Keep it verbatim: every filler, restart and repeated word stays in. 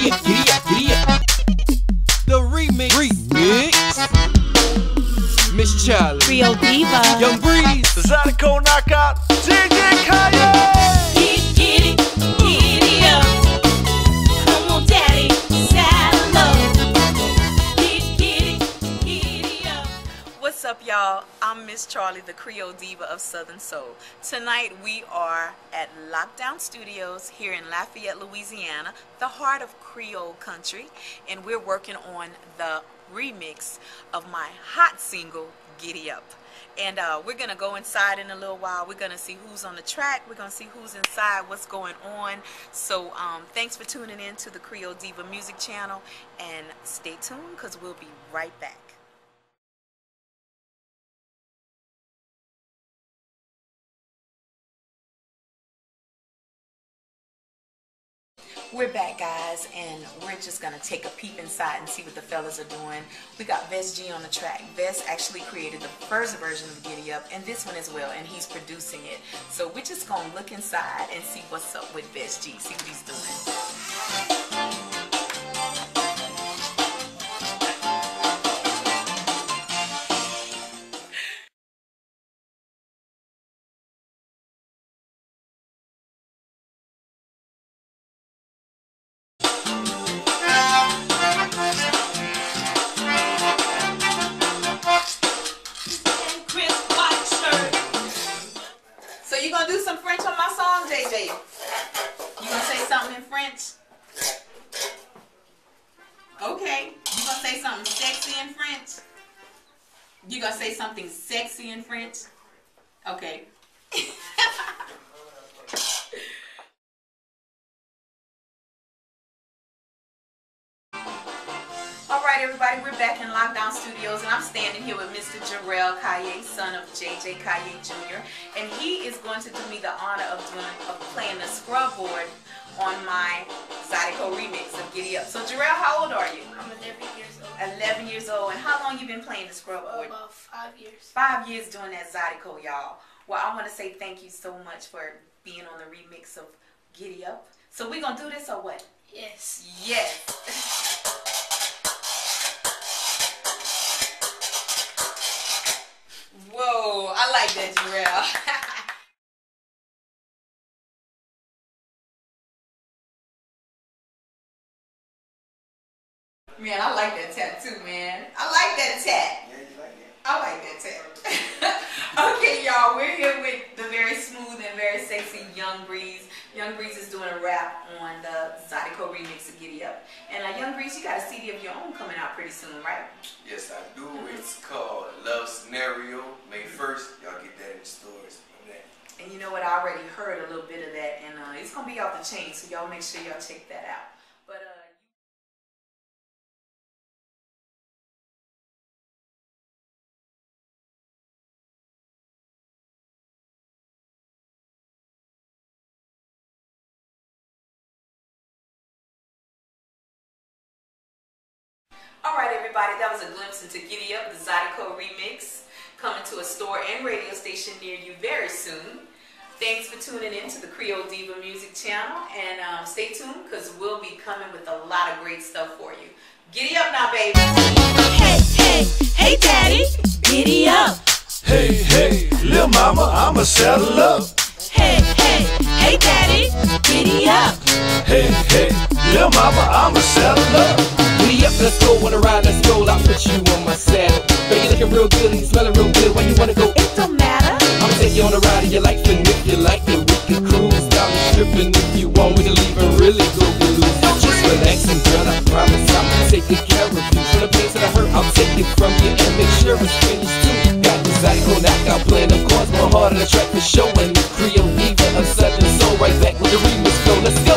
Giddy up, giddy up, giddy up. The remix. Remix. Miss Charlie. Creole Diva. Young Breeze. Zydeco knockout. J J Kaye. Get giddy, giddy up. Come on, daddy, saddle up. Get giddy, giddy up. What's up, y'all? I'm Miss Charlie, the Creole Diva of Southern Soul. Tonight we are at Lockdown Studios here in Lafayette, Louisiana, the heart of Creole country, and we're working on the remix of my hot single, Giddy Up. And uh, we're going to go inside in a little while. We're going to see who's on the track. We're going to see who's inside, what's going on. So um, thanks for tuning in to the Creole Diva Music Channel, and stay tuned because we'll be right back. We're back, guys, and we're just going to take a peep inside and see what the fellas are doing. We got Best G on the track. Best actually created the first version of Giddy Up and this one as well, and he's producing it. So we're just going to look inside and see what's up with Best G, see what he's doing. You gonna say something sexy in French? Okay. Alright, everybody, we're back in Lockdown Studios, and I'm standing here with Mister Jarrell Kaye, son of J J Kaye Junior, and he is going to do me the honor of doing of playing the scrub board on my Zydeco remix of Giddy Up. So Jarrell, how old are you? I'm eleven years old. eleven years old. And how long you been playing the scrub board? About five years. Five years doing that Zydeco, y'all. Well, I want to say thank you so much for being on the remix of Giddy Up. So we're going to do this or what? Yes. Yes. Whoa, I like that, Jarrell. Man, I like that tattoo, man. I like that tat. Yeah, you like that. I like that tat. Okay, y'all, we're here with the very smooth and very sexy Young Breeze. Young Breeze is doing a rap on the Zydeco remix of Giddy Up. And uh, Young Breeze, you got a C D of your own coming out pretty soon, right? Yes, I do. Mm-hmm. It's called Love Scenario, May first. Y'all get that in the stores. And you know what? I already heard a little bit of that, and uh, it's going to be off the chain, so y'all make sure y'all check that out. But uh, Alright, everybody, that was a glimpse into Giddy Up, the Zydeco remix, coming to a store and radio station near you very soon. Thanks for tuning in to the Creole Diva Music Channel, and um, stay tuned because we'll be coming with a lot of great stuff for you. Giddy up now, baby! Hey, hey, hey, daddy, giddy up! Hey, hey, little mama, I'ma saddle up! Hey, hey, hey, daddy, giddy up! Hey, hey, little mama, I'ma saddle up! Giddy up, let's go on a ride, let's go, I'll put you on my saddle. Baby, you looking real good, you smelling real good, when you wanna go, it don't matter. I'ma take you on a ride, if you like it, if you like it, we can cruise. Stop me tripping if you want, we can leave and really go blues. Just relax and girl, I promise I'ma take good care of you. From the place that I hurt, I'll take it from you and make sure it's finished too. Got the Zydeco knockout playing, of course, more hard on the track for showing the Creole Diva of Southern Soul. Right back with the remix, go, let's see.